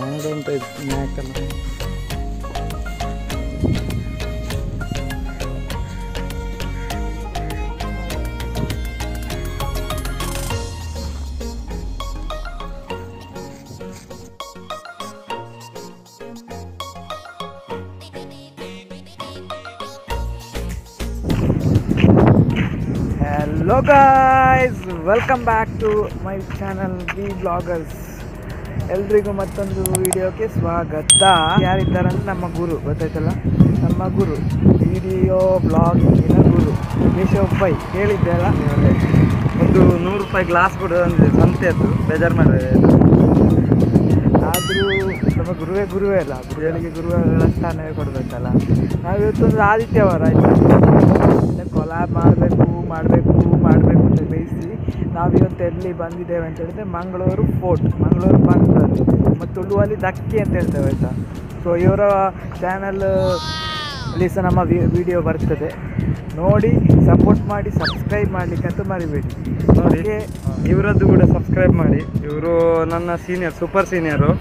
modern type neck. Hello guys, welcome back to my channel Be Vlogers. Eldrigu mattondu video ke swagata. Yaar iddaru anta namma guru gottaitalla, namma guru video vlogging ina guru Keshavpai helidalla. Ondu 100 rupayi glass kodu andre sante adu bejar madre ಆದರೂ ನಮ್ಮ ಗುರುವೇ ಅಲ್ಲ, ಗುರುಗಳಿಗೆ ಗುರುಗಳ ಸ್ಥಾನವೇ ಕೊಡಬೇಕಲ್ಲ. ನಾವು ಇವತ್ತೊಂದು ಆದಿತ್ಯವಾರ ಆಯಿತು, ಕೊಲಾಬ್ ಮಾಡಬೇಕು ಅಂತ ಬೇಯಿಸಿ ನಾವಿವತ್ತು ಎಲ್ಲಿ ಬಂದಿದ್ದೇವೆ ಅಂತ ಹೇಳಿದ್ರೆ ಮಂಗಳೂರು ಫೋರ್ಟ್, ಮಂಗಳೂರು ಬಂಗ್ಲೂರು ಮತ್ತು ತುಳುವಲ್ಲಿ ದಕ್ಕೆ ಅಂತ ಹೇಳ್ತೇವೆ ಆಯಿತಾ. ಸೊ ಇವರ ಚಾನಲಲ್ಲಿ ಸಹ ನಮ್ಮ ವಿಡಿಯೋ ಬರ್ತದೆ, ನೋಡಿ ಸಪೋರ್ಟ್ ಮಾಡಿ, ಸಬ್ಸ್ಕ್ರೈಬ್ ಮಾಡಲಿಕ್ಕಂತೂ ಮರಿಬೇಡಿ. ನೋಡಿ ಇವರದ್ದು ಕೂಡ ಸಬ್ಸ್ಕ್ರೈಬ್ ಮಾಡಿ. ಇವರು ನನ್ನ ಸೀನಿಯರ್, ಸೂಪರ್ ಸೀನಿಯರು.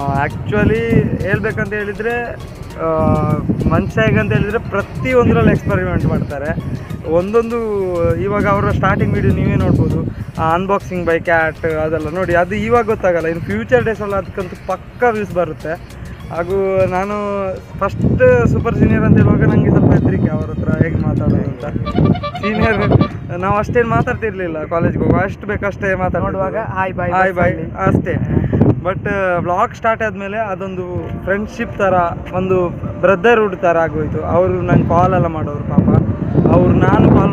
ಆ್ಯಕ್ಚುಲಿ ಹೇಳ್ಬೇಕಂತ ಹೇಳಿದರೆ ಮನುಷ್ಯ ಹೇಗಂತ ಹೇಳಿದರೆ ಪ್ರತಿಯೊಂದರಲ್ಲಿ ಎಕ್ಸ್ಪೆರಿಮೆಂಟ್ ಮಾಡ್ತಾರೆ. ಒಂದೊಂದು ಇವಾಗ ಅವರ ಸ್ಟಾರ್ಟಿಂಗ್ ವೀಡಿಯೋ ನೀವೇ ನೋಡ್ಬೋದು, ಅನ್ಬಾಕ್ಸಿಂಗ್ ಬೈ ಕ್ಯಾಟ್ ಅದೆಲ್ಲ ನೋಡಿ. ಅದು ಇವಾಗ ಗೊತ್ತಾಗಲ್ಲ, ಇನ್ನು ಫ್ಯೂಚರ್ ಡೇಸಲ್ಲಿ ಅದಕ್ಕಂತೂ ಪಕ್ಕ ವ್ಯೂಸ್ ಬರುತ್ತೆ. ಹಾಗೂ ನಾನು ಫಸ್ಟ್ ಸೂಪರ್ ಸೀನಿಯರ್ ಅಂತ ಹೇಳುವಾಗ ನನಗೆ ಸ್ವಲ್ಪ ಹೆದರಿಕೆ ಅವ್ರ ಹತ್ರ ಹೇಗೆ ಮಾತಾಡೋದು ಅಂತ. ಸೀನಿಯರ್ ನಾವು ಅಷ್ಟೇನು ಮಾತಾಡ್ತಿರ್ಲಿಲ್ಲ, ಕಾಲೇಜ್ಗೆ ಹೋಗುವ ಅಷ್ಟು ಬೇಕಷ್ಟೇ ಮಾತಾಡುವಾಗ ಹಾಯ್ ಬಾಯ್ ಹಾಯ್ ಬಾಯ್ ಅಷ್ಟೇ. ಬಟ್ ವ್ಲಾಗ್ ಸ್ಟಾರ್ಟ್ ಆದಮೇಲೆ ಅದೊಂದು ಫ್ರೆಂಡ್ಶಿಪ್ ಥರ, ಒಂದು ಬ್ರದರ್ಹುಡ್ ಥರ ಆಗೋಯಿತು. ಅವರು ನಂಗೆ ಕಾಲೆಲ್ಲ ಮಾಡೋರು ಪಾಪ, ಅವ್ರು ನಾನು ಕಾಲ್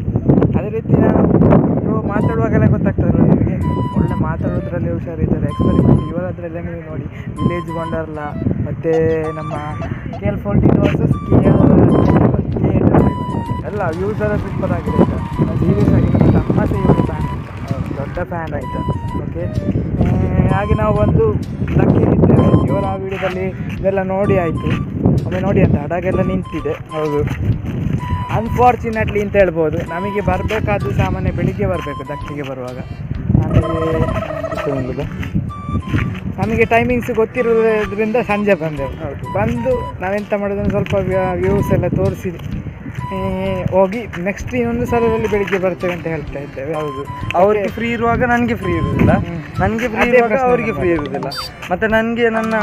ಅದೇ ರೀತಿ ಅವರು ಮಾತಾಡುವಾಗಲೇ ಗೊತ್ತಾಗ್ತದೆ ನಿಮಗೆ, ಒಳ್ಳೆ ಮಾತಾಡೋದ್ರಲ್ಲಿ ಹುಷಾರಿದ್ದಾರೆ, ಎಕ್ಸ್ಪೆರಿಮೆಂಟ್ ಇವರದ್ರಲ್ಲೇ ನೀವು ನೋಡಿ. ವಿಲೇಜ್ ವಂಡರ್ಲಾ ಮತ್ತು ನಮ್ಮ KL14 ವರ್ಸಸ್ KL ಎಲ್ಲ ಯೂಸರ ಸೂಪರ್ ಆಗಿದೆ ಆಯಿತಾ. ಸೀರಿಯಸ್ ಆಗಿದೆ, ನಮ್ಮ ಸೀರಿಯಸ್ ಫ್ಯಾನ್, ದೊಡ್ಡ ಫ್ಯಾನ್ ಆಯಿತಾ. ಓಕೆ, ಹಾಗೆ ನಾವು ಒಂದು ಲಕ್ಕಿ ಇದ್ದೇವೆ ಇವರ ಆ ವಿಡಿಯೋದಲ್ಲಿ ಇದೆಲ್ಲ ನೋಡಿ ಆಯಿತು. ಆಮೇಲೆ ನೋಡಿ ಅಂತ ಹಡಗೆಲ್ಲ ನಿಂತಿದೆ, ಹೌದು ಅನ್ಫಾರ್ಚುನೇಟ್ಲಿ ಅಂತ ಹೇಳ್ಬೋದು. ನಮಗೆ ಬರಬೇಕಾದ್ರೂ ಸಾಮಾನ್ಯ ಬೆಳಿಗ್ಗೆ ಬರಬೇಕು ದಕ್ಕಿಗೆ ಬರುವಾಗ, ನಮಗೆ ಟೈಮಿಂಗ್ಸ್ ಗೊತ್ತಿರೋದ್ರಿಂದ ಸಂಜೆ ಬಂದೆವು. ಬಂದು ನಾವೆಂತ ಮಾಡೋದನ್ನು ಸ್ವಲ್ಪ ವ್ಯೂಸ್ ಎಲ್ಲ ತೋರಿಸಿ ಹೋಗಿ ನೆಕ್ಸ್ಟ್ ಇನ್ನೊಂದು ಸಲದಲ್ಲಿ ಬೆಳಿಗ್ಗೆ ಬರ್ತೇವೆ ಅಂತ ಹೇಳ್ತಾ ಇದ್ದೇವೆ. ಹೌದು, ಅವರಿಗೆ ಫ್ರೀ ಇರುವಾಗ ನನಗೆ ಫ್ರೀ ಇರೋದಿಲ್ಲ, ನನಗೆ ಫ್ರೀ ಇರುವಾಗ ಅವರಿಗೆ ಫ್ರೀ ಇರೋದಿಲ್ಲ. ಮತ್ತು ನನಗೆ ನನ್ನ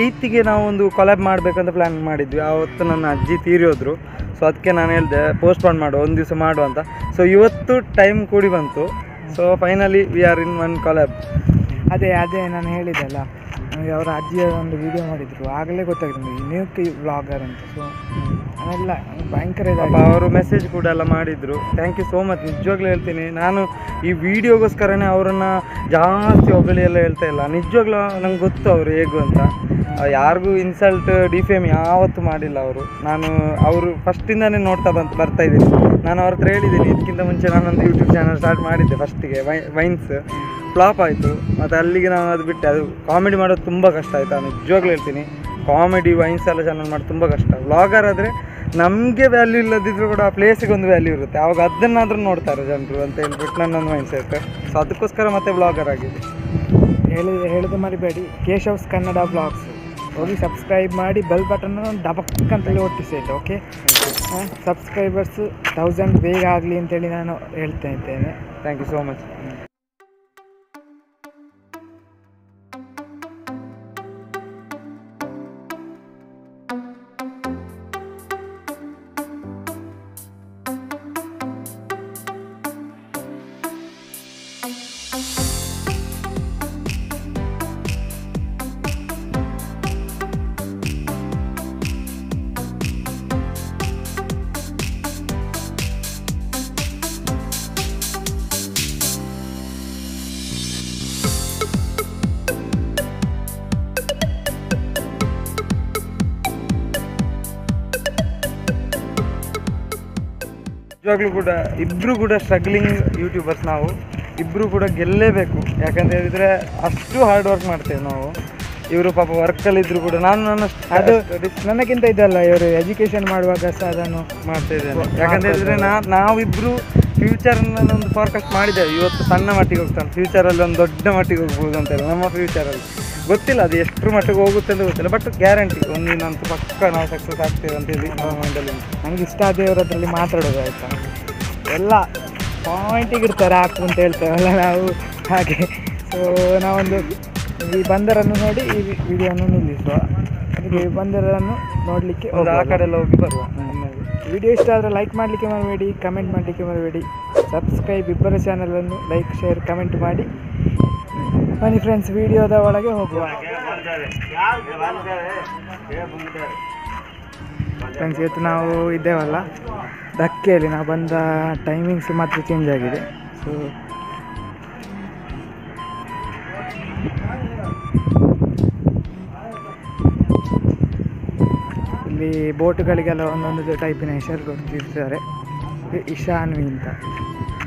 8ಗೆ ನಾವೊಂದು ಕೊಲಾಬ್ ಮಾಡಬೇಕಂತ ಪ್ಲ್ಯಾನ್ ಮಾಡಿದ್ವಿ. ಆವತ್ತು ನನ್ನ ಅಜ್ಜಿ ತೀರಿಯೋದ್ರು, ಸೊ ಅದಕ್ಕೆ ನಾನು ಹೇಳಿದೆ ಪೋಸ್ಟ್ಪೋನ್ ಮಾಡುವ, ಒಂದು ದಿವಸ ಮಾಡುವ ಅಂತ. ಸೊ ಇವತ್ತು ಟೈಮ್ ಕೂಡಿ ಬಂತು, so finally we are in one collab. ಅದೇ ಅದೇ ನಾನು ಹೇಳಿದ್ದೆಲ್ಲ, ನನಗೆ ಅವರ ಅಜ್ಜಿಯ ಒಂದು ವಿಡಿಯೋ ಮಾಡಿದರು, ಆಗಲೇ ಗೊತ್ತಾಗಿದೆ ನನಗೆ ನ್ಯೂಕಿ ವ್ಲಾಗರ್ ಅಂತ. ಸೊ ಅವೆಲ್ಲ ಭಯಂಕರ ಅವರು ಮೆಸೇಜ್ ಕೂಡ ಎಲ್ಲ ಮಾಡಿದರು. ಥ್ಯಾಂಕ್ ಯು ಸೋ ಮಚ್, ನಿಜವಾಗ್ಲೂ ಹೇಳ್ತೀನಿ ನಾನು ಈ ವಿಡಿಯೋಗೋಸ್ಕರನೇ ಅವರನ್ನು ಜಾಸ್ತಿ ಹೊಗಳಿ ಎಲ್ಲ ಹೇಳ್ತಾ ಇಲ್ಲ. ನಿಜವಾಗ್ಲೂ ನಂಗೆ ಗೊತ್ತು ಅವರು ಹೇಗೂ ಅಂತ, ಯಾರಿಗೂ ಇನ್ಸಲ್ಟ್ ಡಿಫೇಮ್ ಯಾವತ್ತೂ ಮಾಡಿಲ್ಲ ಅವರು. ನಾನು ಅವರು ಫಸ್ಟಿಂದನೇ ನೋಡ್ತಾ ಬರ್ತಾಯಿದ್ದೀನಿ. ನಾನು ಅವ್ರ ಹತ್ರ ಹೇಳಿದ್ದೀನಿ, ಇದಕ್ಕಿಂತ ಮುಂಚೆ ನಾನೊಂದು ಯೂಟ್ಯೂಬ್ ಚಾನಲ್ ಸ್ಟಾರ್ಟ್ ಮಾಡಿದ್ದೆ ಫಸ್ಟಿಗೆ, ವೈನ್ಸ್ ಫ್ಲಾಪ್ ಆಯಿತು. ಮತ್ತು ಅಲ್ಲಿಗೆ ನಾನು ಅದು ಬಿಟ್ಟೆ, ಅದು ಕಾಮಿಡಿ ಮಾಡೋದು ತುಂಬ ಕಷ್ಟ ಆಯಿತು. ನಾನು ನಿಜವಾಗ್ಲೂ ಹೇಳ್ತೀನಿ, ಕಾಮಿಡಿ ವೈನ್ಸ್ ಎಲ್ಲ ಚಾನಲ್ ಮಾಡೋದು ತುಂಬ ಕಷ್ಟ. ವ್ಲಾಗರ್ ಆದರೆ ನಮಗೆ ವ್ಯಾಲ್ಯೂ ಇಲ್ಲದಿದ್ದರೂ ಕೂಡ ಆ ಪ್ಲೇಸಿಗೆ ಒಂದು ವ್ಯಾಲ್ಯೂ ಇರುತ್ತೆ, ಆವಾಗ ಅದನ್ನಾದರೂ ನೋಡ್ತಾರೆ ಜನರು ಅಂತ ಹೇಳ್ಬಿಟ್ಟು ನನ್ನೊಂದು ಮೈಂಡ್ ಸೆಟ್. ಸೊ ಅದಕ್ಕೋಸ್ಕರ ಮತ್ತೆ ವ್ಲಾಗರ್ ಆಗಿದೆ. ಹೇಳಿದ ಮರಿಬೇಡಿ, ಕೇಶವ್ಸ್ ಕನ್ನಡ ವ್ಲಾಗ್ಸ್ ಹೋಗಿ ಸಬ್ಸ್ಕ್ರೈಬ್ ಮಾಡಿ, ಬೆಲ್ ಬಟನ್ನ ಡಬಕ್ ಅಂತೇಳಿ ಒಟ್ಟಿಸಿ ಆಯಿತು. ಓಕೆ, ಸಬ್ಸ್ಕ್ರೈಬರ್ಸು 1000 ಬೇಗ ಆಗಲಿ ಅಂತೇಳಿ ನಾನು ಹೇಳ್ತಾ ಇದ್ದೇನೆ. Thank you so much. ನಿಜವಾಗ್ಲೂ ಕೂಡ ಇಬ್ರು ಕೂಡ ಸ್ಟ್ರಗ್ಲಿಂಗ್ ಯೂಟ್ಯೂಬರ್ಸ್ ನಾವು ಇಬ್ರು ಕೂಡ ಗೆಲ್ಲೇಬೇಕು. ಯಾಕಂತ ಹೇಳಿದರೆ ಅಷ್ಟು ಹಾರ್ಡ್ ವರ್ಕ್ ಮಾಡ್ತೇವೆ ನಾವು. ಇವರು ಪಾಪ ವರ್ಕಲ್ಲಿದ್ದರೂ ಕೂಡ ನಾನು ಅದು ನನಗಿಂತ ಇದಲ್ಲ, ಇವರು ಎಜುಕೇಷನ್ ಮಾಡುವಾಗ ಸಹ ಅದನ್ನು ಮಾಡ್ತಾ ಇದ್ದೇನೆ. ಯಾಕಂತ ಹೇಳಿದರೆ ನಾವಿಬ್ಬರು ಫ್ಯೂಚರ್ನಲ್ಲಿ ಒಂದು ಫೋರ್ಕಾಸ್ಟ್ ಮಾಡಿದ್ದೇವೆ. ಇವತ್ತು ಸಣ್ಣ ಮಟ್ಟಿಗೆ ಹೋಗ್ತಾನೆ, ಫ್ಯೂಚರಲ್ಲಿ ಒಂದು ದೊಡ್ಡ ಮಟ್ಟಿಗೆ ಹೋಗ್ಬೋದು ಅಂತೇಳಿ. ನಮ್ಮ ಫ್ಯೂಚರಲ್ಲಿ ಗೊತ್ತಿಲ್ಲ ಅದು ಎಷ್ಟು ಮಟ್ಟಿಗೆ ಹೋಗುತ್ತೆ ಅಂತ ಗೊತ್ತಿಲ್ಲ, ಬಟ್ ಗ್ಯಾರಂಟಿ ಒಂದು ಇನ್ನಂತೂ ಪಕ್ಕ ನಾವು ಸಕ್ಸಸ್ ಆಗ್ತೇವೆ ಅಂತೇಳಿ ಮೈಂಡಲ್ಲಿ. ನನಗೆ ಇಷ್ಟ ದೇವರದ್ರಲ್ಲಿ ಮಾತಾಡೋದು ಆಯಿತಾ, ಎಲ್ಲ ಪಾಯಿಂಟಿಗೆ ಇಡ್ತಾರೆ ಹಾಕು ಅಂತ ಹೇಳ್ತೇವಲ್ಲ ನಾವು, ಹಾಗೆ. ಸೊ ನಾವೊಂದು ಈ ಬಂದರನ್ನು ನೋಡಿ ಈ ವಿಡಿಯೋವನ್ನು ನಿಲ್ಲಿಸುವ, ಈ ಬಂದರನ್ನು ನೋಡಲಿಕ್ಕೆ ಒಂದು ಆ ಕಡೆಲ್ಲ ಹೋಗಿ ಬರುವ. ವಿಡಿಯೋ ಇಷ್ಟ ಆದರೆ ಲೈಕ್ ಮಾಡಲಿಕ್ಕೆ ಮರಬೇಡಿ, ಕಮೆಂಟ್ ಮಾಡಲಿಕ್ಕೆ ಮರಬೇಡಿ, ಸಬ್ಸ್ಕ್ರೈಬ್ ಇಬ್ಬರ ಚಾನಲನ್ನು ಲೈಕ್ ಶೇರ್ ಕಮೆಂಟ್ ಮಾಡಿ ಬನ್ನಿ ಫ್ರೆಂಡ್ಸ್. ವಿಡಿಯೋದ ಒಳಗೆ ಹೋಗುವ ಫ್ರೆಂಡ್ಸ್. ಇವತ್ತು ನಾವು ಇದ್ದೇವಲ್ಲ ಧಕ್ಕೆಯಲ್ಲಿ, ನಾವು ಬಂದ ಟೈಮಿಂಗ್ಸ್ ಮಾತ್ರ ಚೇಂಜ್ ಆಗಿದೆ. ಸೊ ಇಲ್ಲಿ ಬೋಟುಗಳಿಗೆಲ್ಲ ಒಂದೊಂದು ಟೈಪಿನ ಹೆಸರು ಕೊಡ್ತಿರ್ತಾರೆ, ಇಶಾನ್ವಿ ಅಂತ.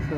ಸೊ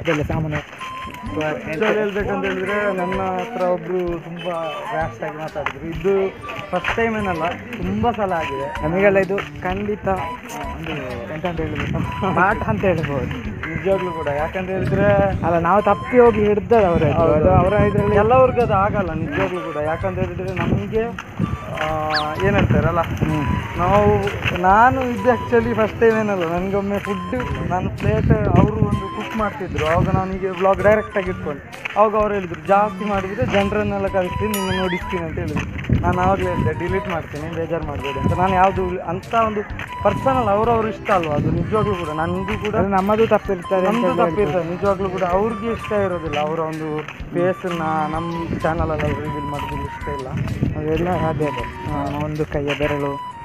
ಅದೆಲ್ಲ ಸಾಮಾನ್ಯ. ಹೇಳ್ಬೇಕಂತ ಹೇಳಿದ್ರೆ ನನ್ನ ಹತ್ರ ಒಬ್ಬರು ತುಂಬ ವ್ಯಾಸ್ಟ್ ಆಗಿ ಮಾತಾಡಿದ್ರು. ಇದು ಫಸ್ಟ್ ಟೈಮ್ ಏನಲ್ಲ, ತುಂಬ ಸಲ ಆಗಿದೆ ನಮಗೆಲ್ಲ. ಇದು ಖಂಡಿತ ಒಂದು ಎಂತ ಹೇಳ್ಬೇಕು, ಪಾಠ ಅಂತ ಹೇಳ್ಬೋದು ನಿಜವಾಗ್ಲೂ ಕೂಡ. ಯಾಕಂತ ಹೇಳಿದ್ರೆ ಅಲ್ಲ, ನಾವು ತಪ್ಪಿ ಹೋಗಿ ಹಿಡ್ದದ ಅವರ ಇದರಲ್ಲಿ ಎಲ್ಲವ್ರಿಗೂ ಅದು ಆಗಲ್ಲ ನಿಜವಾಗ್ಲೂ ಕೂಡ. ಯಾಕಂತ ಹೇಳಿದ್ರೆ ನಮಗೆ ಏನು ಹೇಳ್ತಾರಲ್ಲ, ನಾನು ಇದು ಆ್ಯಕ್ಚುಲಿ ಫಸ್ಟ್ ಟೈಮ್ ಏನಲ್ಲ, ನನಗೊಮ್ಮೆ ಫುಡ್ ನನ್ನ ಪ್ಲೇಟ್ ಅವರು ಒಂದು ಕುಕ್ ಮಾಡ್ತಿದ್ರು. ಆವಾಗ ನನಗೆ ವ್ಲಾಗ್ ಡೈರೆಕ್ಟಾಗಿ ಇಟ್ಕೊಂಡು ಆವಾಗ ಅವ್ರು ಹೇಳಿದ್ರು ಜಾಸ್ತಿ ಮಾಡಿದರೆ ಜನರನ್ನೆಲ್ಲ ಕಳಿಸ್ತೀನಿ ನಿನ್ನ ನೋಡಿಸ್ತೀನಿ ಅಂತ ಹೇಳಿದ್ರು. ನಾನು ಆವಾಗಲೇ ಹೇಳಿದೆ ಡಿಲೀಟ್ ಮಾಡ್ತೀನಿ ಬೇಜಾರು ಮಾಡಬೇಡಿ ಅಂತ. ನಾನು ಯಾವುದು ಅಂಥ ಒಂದು ಪರ್ಸನಲ್ ಅವ್ರವ್ರು ಇಷ್ಟ ಅಲ್ವ, ಅದು ನಿಜವಾಗ್ಲೂ ಕೂಡ ನನಗೂ ಕೂಡ ನಮ್ಮದು ತಪ್ಪಿರ್ತಾರೆ ನಮ್ಮದು ತಪ್ಪಿರ್ತಾರೆ ನಿಜವಾಗ್ಲೂ ಕೂಡ. ಅವ್ರಿಗೆ ಇಷ್ಟ ಇರೋದಿಲ್ಲ, ಅವರ ಒಂದು ಫೇಸನ್ನ ನಮ್ಮ ಚಾನಲಲ್ಲಿ ರಿವೀಲ್ ಮಾಡೋದಿಲ್ಲ, ಇಷ್ಟ ಇಲ್ಲ. ಅದೆಲ್ಲ ಅದೇ ಒಂದು ಕೈಯ ಬೆರಳು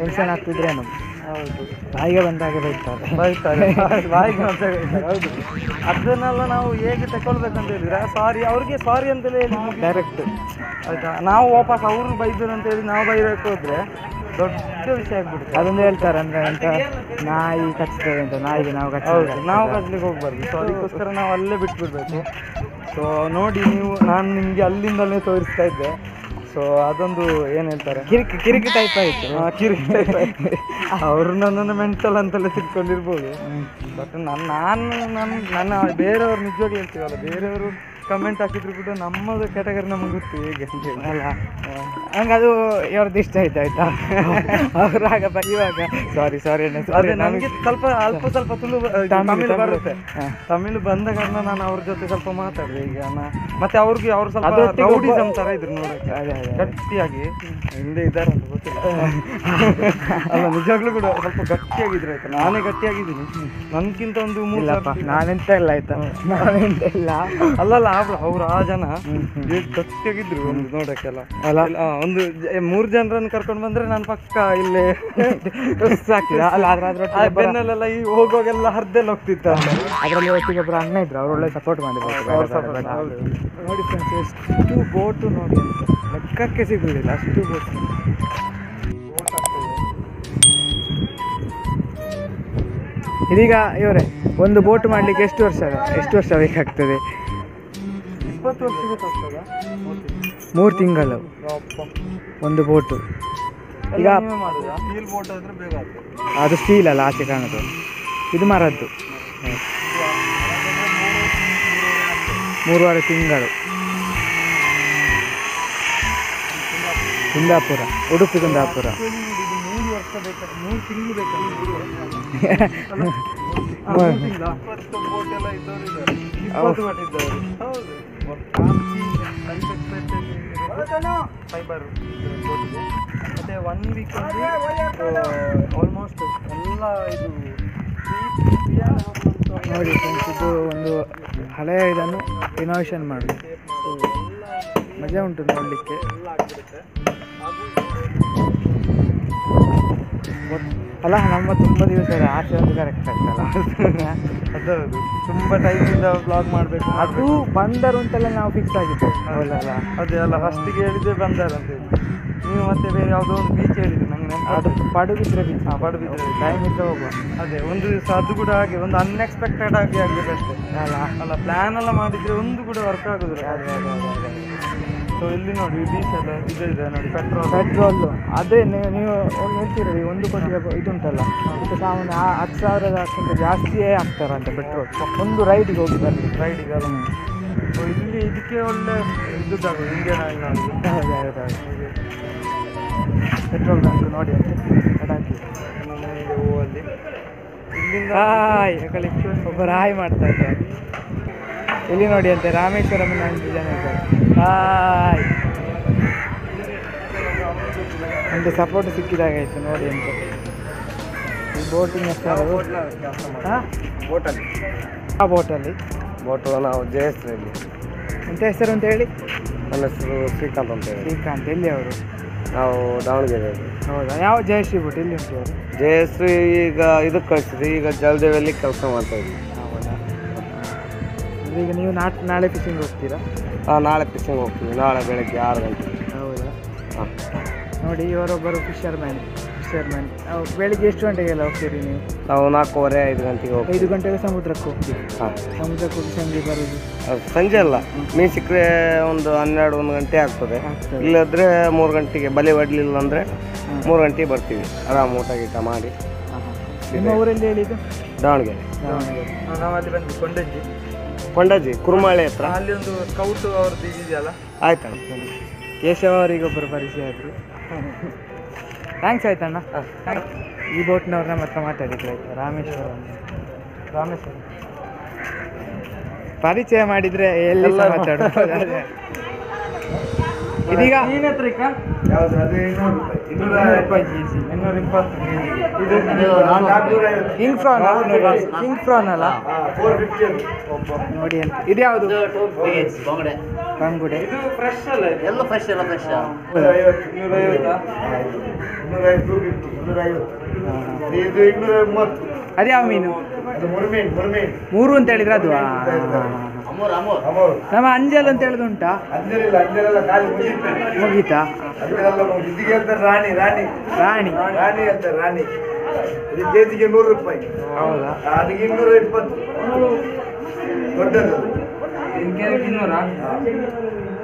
ಟೆನ್ಷನ್ ಆಗ್ತಿದ್ರೇನು ಹೌದು ಬಾಯಿಗೆ ಬಂದಾಗೆ ಬೈತಾರೆ ಬಾಯಿಗೆ ಬಂದಾಗ ಹೌದು. ಅದನ್ನೆಲ್ಲ ನಾವು ಹೇಗೆ ತಗೊಳ್ಬೇಕಂತ ಹೇಳಿದ್ರೆ ಸಾರಿ ಅವ್ರಿಗೆ ಸಾರಿ ಅಂತೇಳಿ ಹೇಳಿ ಡೈರೆಕ್ಟ್ ಆಯಿತಾ, ನಾವು ವಾಪಸ್ ಅವರು ಬೈದರು ಅಂತೇಳಿ ನಾವು ಬೈರಕ್ಕೆ ಹೋದರೆ ದೊಡ್ಡ ವಿಷಯ ಆಗ್ಬಿಡುತ್ತೆ. ಅದೊಂದು ಹೇಳ್ತಾರೆ ಅಂದರೆ ಅಂತ ನಾಯಿ ಕಚ್ತದೆ ಅಂತ, ನಾಯಿಗೆ ನಾವು ಕಚ್ಚೋದು, ನಾವು ಕಚ್ಚಲಿಕ್ಕೆ ಹೋಗ್ಬಾರ್ದು. ಸೊ ಅದಕ್ಕೋಸ್ಕರ ನಾವು ಅಲ್ಲೇ ಬಿಟ್ಬಿಡ್ಬೇಕು. ಸೊ ನೋಡಿ ನೀವು, ನಾನು ನಿಮಗೆ ಅಲ್ಲಿಂದಲೇ ತೋರಿಸ್ತಾ ಇದ್ದೆ. ಸೊ ಅದೊಂದು ಏನು ಹೇಳ್ತಾರೆ ಕಿರಿಕಿ ಟೈಪ್ ಆಯಿತು, ಕಿರಿಕಿ ಟೈಪ್ ಆಯಿತು. ಅವರು ನನ್ನನ್ನು ಮೆಂಟಲ್ ಅಂತೆಲ್ಲ ತಿಳ್ಕೊಂಡಿರ್ಬೋದು. ಬಟ್ ನನ್ನ ಬೇರೆಯವ್ರು ನಿಜವಾಗಿ ಹೇಳ್ತೀವಲ್ಲ, ಬೇರೆಯವರು ಕಮೆಂಟ್ ಹಾಕಿದ್ರು ಕೂಡ ನಮ್ಮದು ಕ್ಯಾಟಗರಿ ನಮ್ಗೆ ಗೊತ್ತು ಹೇಗೆ ಅಲ್ಲ. ನಂಗೆ ಅದು ಇವ್ರದ್ದು ಇಷ್ಟ ಆಯ್ತು ಆಯಿತಾ, ಅವರಾಗ ಇವಾಗ ಸಾರಿ ಸಾರಿ ಅದೇ ನನಗೆ ಸ್ವಲ್ಪ ಅಲ್ಪ ಸ್ವಲ್ಪ ತಮಿಳು ಬರುತ್ತೆ. ತಮಿಳು ಬಂದ ಕಾರಣ ನಾನು ಅವ್ರ ಜೊತೆ ಸ್ವಲ್ಪ ಮಾತಾಡಿದೆ. ಈಗ ಮತ್ತೆ ಅವ್ರಿಗೆ ಅವ್ರು ಸ್ವಲ್ಪ ರೌಡಿಸಮ್ ಥರ ಇದ್ರು ನೋಡೋಕೆ, ಗಟ್ಟಿಯಾಗಿ ಹಿಂದೆ ಇದ್ದಾರೆ ಅಂತ ಗೊತ್ತಿಲ್ಲ ಅಲ್ಲ, ನಿಜವಾಗ್ಲೂ ಕೂಡ ಸ್ವಲ್ಪ ಗಟ್ಟಿಯಾಗಿದ್ರು ಆಯಿತಾ. ನಾನೇ ಗಟ್ಟಿಯಾಗಿದ್ದೀನಿ, ನನಗಿಂತ ಒಂದು ಮೂಲಪ್ಪ ನಾನೆಂತ ಇಲ್ಲ ಆಯಿತಾ, ನಾನೆಂತ ಇಲ್ಲ ಅಲ್ಲಲ್ಲ. ಅವ್ರು ಆ ಜನ ಗಟ್ಟಿಯಾಗಿದ್ರು ಒಂದು ನೋಡೋಕ್ಕೆಲ್ಲ ಅಲ್ಲ. ಒಂದು 3 ಜನರನ್ನು ಕರ್ಕೊಂಡು ಬಂದರೆ ನಾನು ಪಕ್ಕ ಇಲ್ಲೇ ಸಾಕಿಲ್ಲ ಅಲ್ಲ. ಬೆನ್ನಲ್ಲೆಲ್ಲ ಈ ಹೋಗೋಗೆಲ್ಲ ಹರ್ದೆಲ್ಲ ಹೋಗ್ತಿತ್ತ. ಅದರಲ್ಲಿ ಒಟ್ಟಿಗೆ ಒಬ್ಬರು ಅಣ್ಣ ಇದ್ರು, ಅವ್ರು ಒಳ್ಳೆ ಸಪೋರ್ಟ್ ಮಾಡಿದ್ರು. ನೋಡಿ ಫ್ರೆಂಡ್ಸ್, ಎಷ್ಟು ಬೋಟು ನೋಡಿ ಅಂತ ಲೆಕ್ಕಕ್ಕೆ ಸಿಗುವುದಿಲ್ಲ, ಅಷ್ಟು ಬೋಟು. ಇದೀಗ ಇವರೇ ಒಂದು ಬೋಟ್ ಮಾಡಲಿಕ್ಕೆ ಎಷ್ಟು ವರ್ಷ ಬೇಕಾಗ್ತದೆ? 20 ವರ್ಷ ಬೇಕಾಗ್ತದೆ, 3 ತಿಂಗಳು ಒಂದು ಬೋಟು. ಈಗ ಅದು ಸ್ಟೀಲ್ ಅಲ್ಲ ಆಚೆ ಕಾಣೋದು, ಇದು ಮರದ್ದು. 3 ತಿಂಗಳು ಕುಂದಾಪುರ ಉಡುಪಿ ಕುಂದಾಪುರ ಮತ್ತೆ 1 ವೀಕ್ ಆಲ್ಮೋಸ್ಟ್ ಎಲ್ಲ ಇದು ನೋಡಿ ಇದು ಒಂದು ಹಳೆಯ ಇದನ್ನು ಇನೋವೇಷನ್ ಮಾಡಿ ಮಜಾ ಉಂಟು ನೋಡಲಿಕ್ಕೆ. ಅಲ್ಲ ನಮ್ಮ ತುಂಬ ದಿವಸ ಆಸೆ ಒಂದು ಕರೆಕ್ಟ್ ಆಗ್ತಲ್ಲ ಅದು ತುಂಬ ಟೈಮಿಂದ ಬ್ಲಾಗ್ ಮಾಡಬೇಕು ಅದು ಬಂದರು ಅಂತೆಲ್ಲ ನಾವು ಫಿಕ್ಸ್ ಆಗಿದ್ದೆ ಅವೆಲ್ಲ ಅದೇ ಅಲ್ಲ ಫಸ್ಟಿಗೆ ಹೇಳಿದ್ದೆ ಬಂದರು ಅಂತ ನೀವು ಮತ್ತೆ ಬೇರೆ ಯಾವುದೋ ಒಂದು ಬೀಚ್ ಹೇಳಿದ್ದೆ ನನಗೆ ಅದು ಪಡುಬಿದ್ರೆ ಬೀಚ್ ಹಾಂ ಪಡುಬಿದ್ರೆ ಟೈಮ್ ಇದ್ದರೆ ಹೋಗುವ ಅದೇ ಒಂದು ದಿವಸ ಅದು ಕೂಡ ಹಾಗೆ ಒಂದು ಅನ್ಎಕ್ಸ್ಪೆಕ್ಟೆಡ್ ಆಗಿ ಆಗಬೇಕಷ್ಟೇ ಅಲ್ಲ ಅಲ್ಲ ಪ್ಲ್ಯಾನ್ ಎಲ್ಲ ಮಾಡಿದರೆ ಒಂದು ಕೂಡ ವರ್ಕ್ ಆಗೋದಿಲ್ಲ ಸೊ ಇಲ್ಲಿ ನೋಡಿ ಬೀಚ್ ಎಲ್ಲ ಇದೆ ನೋಡಿ ಪೆಟ್ರೋಲು ಅದೇ ನೀವು ಹೇಳ್ತೀರಿ ಒಂದು ಕೋಟಿ ಇದುಂಟಲ್ಲ ಮತ್ತು ಸಾಮಾನ್ಯ 10,000 ಅಷ್ಟು ಜಾಸ್ತಿಯೇ ಆಗ್ತಾರಂತೆ ಪೆಟ್ರೋಲ್ ಒಂದು ರೈಡಿಗೆ ಹೋಗಿ ಬರಲಿ ರೈಡಿಗೆ ಅಲ್ಲ ಸೊ ಇಲ್ಲಿ ಇದಕ್ಕೆ ಒಳ್ಳೆ ಇದ್ದಾಗೋದು ಇಂಡಿಯನ್ ಆಯಿಲ್ ಹೌದು ಪೆಟ್ರೋಲ್ ಬ್ಯಾಂಕ್ ನೋಡಿ ಕಡಾಕಿ ಅಲ್ಲಿ ಇಲ್ಲಿಂದ ಒಬ್ಬರು ಹಾಯ್ ಮಾಡ್ತಾ ಇದ್ದಾರೆ ಇಲ್ಲಿ ನೋಡಿ ಅಂತೆ ರಾಮೇಶ್ವರಂ ಜನ ಇದ್ದಾರೆ ಹಾಯ್ ಒಂದು ಸಪೋರ್ಟ್ ಸಿಕ್ಕಿದಾಗಾಯಿತು ನೋಡಿ ಅಂತ ಬೋಟಿಂಗ್ ಬೋಟಲ್ಲಿ ಆ ಬೋಟಲ್ಲಿ ಬೋಟು ನಾವು ಜಯಶ್ರೀಯಲ್ಲಿ ಎಂತ ಹೆಸರು ಅಂತ ಹೇಳಿ ನನ್ನ ಹೆಸರು ಶ್ರೀಕಾಂತ್ ಅಂತ ಹೇಳಿ ಶ್ರೀಕಾಂತ್ ಎಲ್ಲಿ ಅವರು ನಾವು ದಾವಣಗೆರೆ ಹೌದಾ ಯಾವ ಜಯಶ್ರೀ ಬೋಟ್ ಎಲ್ಲಿ ಉಂಟು ಅವರು ಜಯಶ್ರೀ ಈಗ ಇದಕ್ಕೆ ಕಳಿಸಿದ್ವಿ ಈಗ ಜಲದೇವಿಯಲ್ಲಿ ಕೆಲಸ ಮಾಡ್ತಾ ಇದ್ವಿ ಹೌದಾ ಈಗ ನೀವು ನಾಳೆ ಫಿಶಿಂಗ್ ಹೋಗ್ತೀರಾ ಹಾಂ ನಾಳೆ ಫಿಶಿಂಗ್ ಹೋಗ್ತೀವಿ ನಾಳೆ ಬೆಳಗ್ಗೆ 6 ಗಂಟೆ ಹೌದಾ ಹಾಂ ನೋಡಿ ಇವರೊಬ್ಬರು ಫಿಶರ್ಮ್ಯಾನ್ ಬೆಳಿಗ್ಗೆ ಎಷ್ಟು ಗಂಟೆಗೆಲ್ಲ ಹೋಗ್ತೀರಿ ನೀವು ನಾವು 4:30 5 ಗಂಟೆಗೆ ಹೋಗಿ 5 ಗಂಟೆಗೆ ಸಮುದ್ರಕ್ಕೆ ಹೋಗ್ತೀವಿ ಹಾಂ ಸಮುದ್ರಕ್ಕೆ ಹೋಗಿ ಸಂಜೆ ಬರೋದು ಸಂಜೆ ಅಲ್ಲ ಮೀನು ಸಿಕ್ಕರೆ ಒಂದು 12-1 ಗಂಟೆ ಆಗ್ತದೆ ಇಲ್ಲದ್ರೆ 3 ಗಂಟೆಗೆ ಬಲೆ ಹೊಡಲಿಲ್ಲ ಅಂದರೆ 3 ಗಂಟೆಗೆ ಬರ್ತೀವಿ ಆರಾಮ್ ಊಟ ಗೀಟ ಮಾಡಿ ನಿಮ್ಮ ಊರಲ್ಲಿ ಹೇಳಿದ್ದು ದಾವಣಗೆರೆ ದಾವಣಗೆರೆ ನಾವಲ್ಲಿ ಬಂದು ಕೊಂಡಜ್ಜಿ ಕುರುಮಾಳೆ ಹತ್ರ ಅಲ್ಲಿ ಒಂದು ಸ್ಕೌಟ್ ಅವ್ರದ್ದು ಇದೆಯಲ್ಲ ಆಯ್ತು ಅಣ್ಣ ಕೇಶವ ಅವರಿಗೊಬ್ಬರು ಪರಿಚಯ ಆದರು ಥ್ಯಾಂಕ್ಸ್ ಆಯ್ತಣ್ಣ ಈ ಬೋಟ್ನವ್ರನ್ನ ಮತ್ತೆ ಮಾತಾಡಿದ್ರು ಆಯಿತು ರಾಮೇಶ್ವರ ಪರಿಚಯ ಮಾಡಿದರೆ ಎಲ್ಲ ಮಾತಾಡೋ ಇದೀಗ ಯಾವುದು ಅದೇ 220 kg ಕಿಂಗ್ ಫ್ರಾನ್ ಅಲ್ಲ ನೋಡಿ ಅಂತ ಇದು ಯಾವುದು ಬಂಗುಡೆ ಫ್ರೆಶ್ ಅಲ್ಲ ಎಲ್ಲ ಫ್ರೆಶ್ 250 250 250 250 ಅದು ಯಾವ ಮೀನು ಮೂರು ಅಂತ ಹೇಳಿದ್ರೆ ಅದು ನಮ್ಮ ಅಂಜಲ್ ಅಂತ ಹೇಳಿದ ಉಂಟಾ ಮುಗೀತಾ ರಾಣಿ ಅಂತ ರಾಣಿ ಕೆಜಿಗೆ 100 ರೂಪಾಯಿ ಹೌದಾ ಅದಕ್ಕೆ 220 ದೊಡ್ಡದು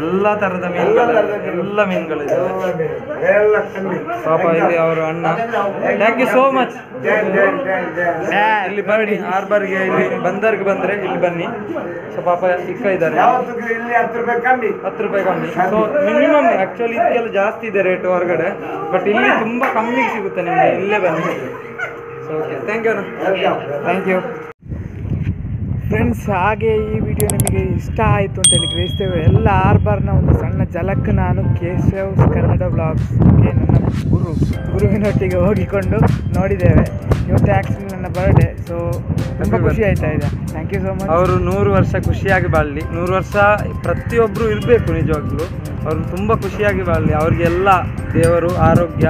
ಎಲ್ಲ ತರದ ಎಲ್ಲ ಮೀನುಗಳು ಪಾಪ ಇಲ್ಲಿ ಅವರು ಅಣ್ಣ ಥ್ಯಾಂಕ್ ಯು ಸೋ ಮಚ್ ಇಲ್ಲಿ ಬನ್ನಿ ಹಾರ್ಬರ್ಗೆ ಇಲ್ಲಿ ಬಂದರ್ಗೆ ಬಂದರೆ ಇಲ್ಲಿ ಬನ್ನಿ ಸೊ ಪಾಪ ಸಿಕ್ಕ ಇದ್ದಾರೆ 10 ರೂಪಾಯಿ ಕಮ್ಮಿ ಸೊ ಮಿನಿಮಮ್ ಆ್ಯಕ್ಚುಲಿ ಇದಕ್ಕೆಲ್ಲ ಜಾಸ್ತಿ ಇದೆ ರೇಟ್ ಹೊರಗಡೆ ಬಟ್ ಇಲ್ಲಿ ತುಂಬ ಕಮ್ಮಿಗೆ ಸಿಗುತ್ತೆ ನಿಮಗೆ ಇಲ್ಲೇ ಬನ್ನಿ so okay thank you thank you friends ಹಾಗೆ ಈ ವಿಡಿಯೋ ನಿಮಗೆ ಇಷ್ಟ ಆಯಿತು ಅಂತೇಳಿ ಗ್ರಹಿಸ್ತೇವೆ ಎಲ್ಲ ಆರ್ಬಾರ್ನ ಒಂದು ಸಣ್ಣ ಝಲಕ್ ನಾನು ಕೇಶವ್ ಕನ್ನಡ ಬ್ಲಾಗ್ಸ್ಗೆ ನನ್ನ ಗುರುವಿನೊಟ್ಟಿಗೆ ಹೋಗಿಕೊಂಡು ನೋಡಿದ್ದೇವೆ ಇವತ್ತು ಆ್ಯಕ್ಚುಲಿ ನನ್ನ ಬರ್ಡೇ ಸೊ ತುಂಬ ಖುಷಿ ಆಯ್ತಾ ಇದೆ ಥ್ಯಾಂಕ್ ಯು ಸೋ ಮಚ್ ಅವರು 100 ವರ್ಷ ಖುಷಿಯಾಗಿ ಬಾಳಲಿ 100 ವರ್ಷ ಪ್ರತಿಯೊಬ್ಬರು ಇರಬೇಕು ನಿಜವಾಗ್ಲೂ ಅವರು ತುಂಬ ಖುಷಿಯಾಗಿ ಬಾಳಲಿ ಅವ್ರಿಗೆಲ್ಲ ದೇವರು ಆರೋಗ್ಯ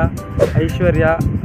ಐಶ್ವರ್ಯ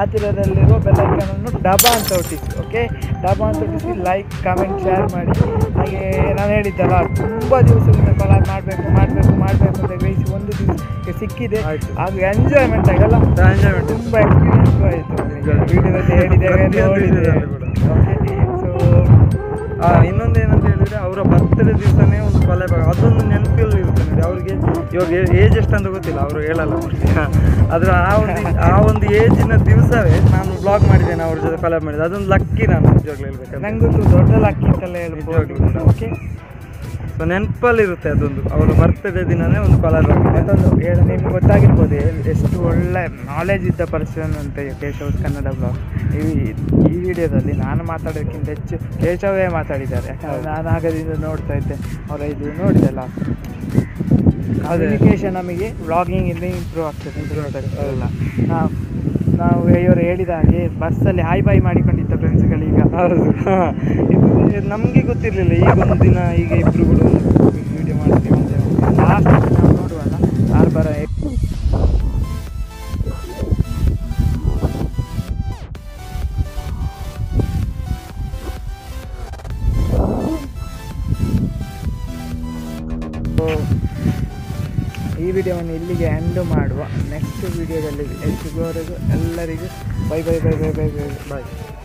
ಹತ್ತಿರದಲ್ಲಿರೋ ಬೆಲ್ಲೈಕನನ್ನು ಡಬಾ ಅಂತ ಹೊಟ್ಟಿಸಿ ಓಕೆ, ಡಬಾ ಅಂತ ಹೊಟ್ಟಿಸಿ ಲೈಕ್ ಕಾಮೆಂಟ್ ಶೇರ್ ಮಾಡಿ. ಹಾಗೆ ನಾನು ಹೇಳಿದ್ದಲ್ಲ ತುಂಬ ದಿವಸದಿಂದ ಕೊಲಾಬ್ ಮಾಡಬೇಕು ಅಂತ ಬೇಯಿಸಿ ಒಂದು ದಿವಸಕ್ಕೆ ಸಿಕ್ಕಿದೆ. ಹಾಗೂ ಎಂಜಾಯ್ಮೆಂಟ್ ಆಗಲ್ಲ, ಎಂಜಾಯ್ಮೆಂಟ್ ತುಂಬ ಎಕ್ಸ್ಪೀರಿಯನ್ಸ್ ಆಯಿತು ವೀಡಿಯೋದಲ್ಲಿ ಹೇಳಿದ್ದೇವೆ. ಸೊ ಇನ್ನೊಂದು ಏನಂತ ಹೇಳಿದರೆ ಅವರ ಬರ್ತಡೇ ದಿವಸನೇ ಒಂದು ಕೊಲಾಬ್, ಅದೊಂದು ನೆನಪಲ್ಲಿ ಇರ್ತದೆ ಅವ್ರಿಗೆ. ಇವಾಗ ಏಜ್ ಎಷ್ಟಂತ ಗೊತ್ತಿಲ್ಲ, ಅವರು ಹೇಳಲ್ಲ ಅದರ ಆ ಒಂದು ಏಜಿನ ದಿವಸವೇ ನಾನು ಬ್ಲಾಗ್ ಮಾಡಿದ್ದೇನೆ, ಅವ್ರ ಜೊತೆ ಕೊಲಾಬ್ ಮಾಡಿದೆ. ಅದೊಂದು ಲಕ್ಕಿ ನಾನು ನಿಜವಾಗ್ಲೂ ಹೇಳ್ಬೇಕು, ನನಗೊಂದು ದೊಡ್ಡ ಲಕ್ಕಿ ಅಂತೆಲ್ಲ ಹೇಳ್ಬೋದು ಓಕೆ. ಸೊ ನೆನಪಲ್ಲಿರುತ್ತೆ ಅದೊಂದು, ಅವರು ಬರ್ತಡೇ ದಿನವೇ ಒಂದು ಕೊಲಾಬ್ ಆಗಿದೆ. ಅದೊಂದು ನಿಮ್ಗೆ ಗೊತ್ತಾಗಿರ್ಬೋದು ಎಷ್ಟು ಒಳ್ಳೆ ನಾಲೆಜ್ ಇದ್ದ ಪರ್ಸನ್ ಅಂತ ಕೇಶವ್ಸ್ ಕನ್ನಡ ಬ್ಲಾಗ್. ಈ ವಿಡಿಯೋದಲ್ಲಿ ನಾನು ಮಾತಾಡೋದಕ್ಕಿಂತ ಹೆಚ್ಚು ಕೇಶವೇ ಮಾತಾಡಿದ್ದಾರೆ, ಯಾಕಂದರೆ ನಾನು ಆಗದಿಂದ ನೋಡ್ತಾ ಇದ್ದೆ ಅವರ ಇದು ನೋಡಿದೆಲ್ಲ. ಕಮ್ಯುನಿಕೇಷನ್ ನಮಗೆ ವ್ಲಾಗಿಂಗಿಂದ ಇಂಪ್ರೂವ್ ಆಗ್ತದೆ ಅಲ್ಲ, ನಾವು ಇವರು ಹೇಳಿದ ಹಾಗೆ ಬಸ್ಸಲ್ಲಿ ಹಾಯ್ ಬಾಯ್ ಮಾಡಿಕೊಂಡಿದ್ದ ಫ್ರೆಂಡ್ಸ್ಗಳೀಗ ಹೌದು ಇದು ನಮಗೆ ಗೊತ್ತಿರಲಿಲ್ಲ. ಈಗ ಒಂದು ದಿನ ಈಗ ಇಬ್ಬರು ಕೂಡ ವೀಡಿಯೋ ಮಾಡ್ತೀವಿ ಅಂತ ಲಾಸ್ಟ್ ನಾವು ನೋಡುವಲ್ಲ ಆರ್ಬರ. ಈ ವಿಡಿಯೋವನ್ನು ಇಲ್ಲಿಗೆ ಎಂಡ್ ಮಾಡುವ, ನೆಕ್ಸ್ಟ್ ವಿಡಿಯೋದಲ್ಲಿ ಎಲ್ಲರಿಗೂ bye bye bye bye bye bye ಬಾಯ್.